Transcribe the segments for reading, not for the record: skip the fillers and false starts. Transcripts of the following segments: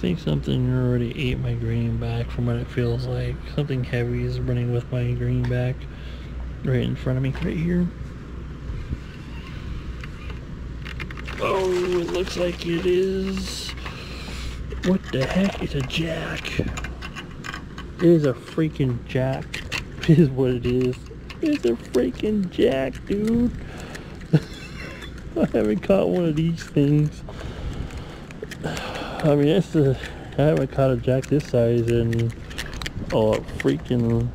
think something already ate my green back from what it feels like. Something heavy is running with my green back right in front of me right here. Oh, it looks like it is. What the heck? It's a jack. It is a freaking jack. It is what it is. It's a freaking jack, dude. I haven't caught one of these things. I mean, I haven't caught a jack this size in a freaking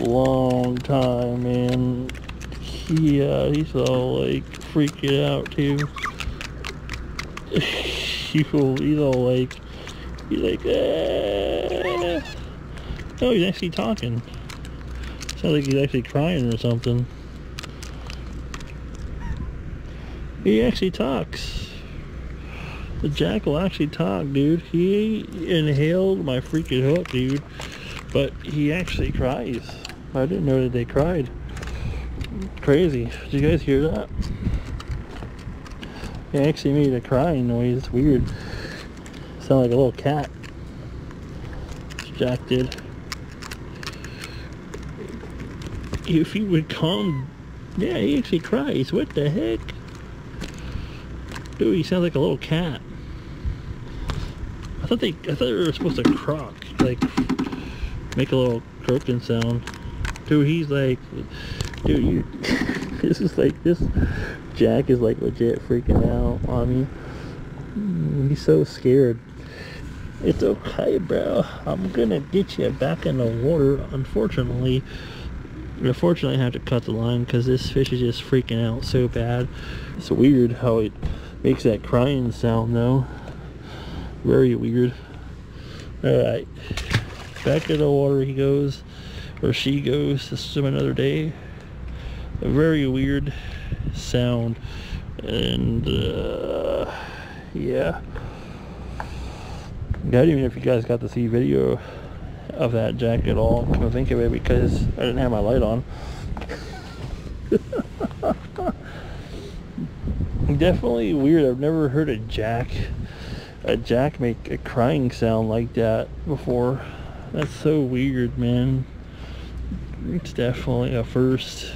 long time, man. He's all like freaking out too. He's all like, ah. Oh, he's actually talking. Sounds like he's actually crying or something. He actually talks. The jack will actually talk, dude. He inhaled my freaking hook, dude. But he actually cries. I didn't know that they cried. Crazy. Did you guys hear that? They actually made a crying noise. It's weird. Sound like a little cat. This jack did. If he would calm... Yeah, he actually cries. What the heck? Dude, he sounds like a little cat. I thought they were supposed to croak, like make a little croaking sound. Dude, he's like, dude, you. This is like, this jack is like legit freaking out on me. He's so scared. It's okay, bro. I'm gonna get you back in the water. Unfortunately, I have to cut the line because this fish is just freaking out so bad. It's weird how it makes that crying sound though. Very weird. Alright. Back in the water he goes. Or she goes. This is another day. A very weird sound. And yeah. I don't even know if you guys got to see video of that jack at all, come to think of it, because I didn't have my light on. Definitely weird. I've never heard a jack make a crying sound like that before. That's so weird, man. It's definitely a first.